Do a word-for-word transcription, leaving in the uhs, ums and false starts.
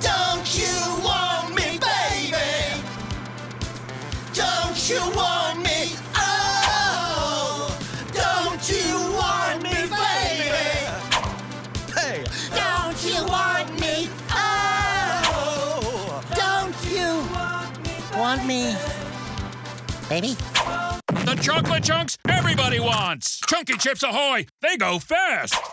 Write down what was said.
Don't you want me, baby? Don't you want me? Oh, don't you want me, baby? Hey, don't you want me? Oh, don't you want me, baby? The chocolate chunks everybody wants. Chunky Chips Ahoy, they go fast.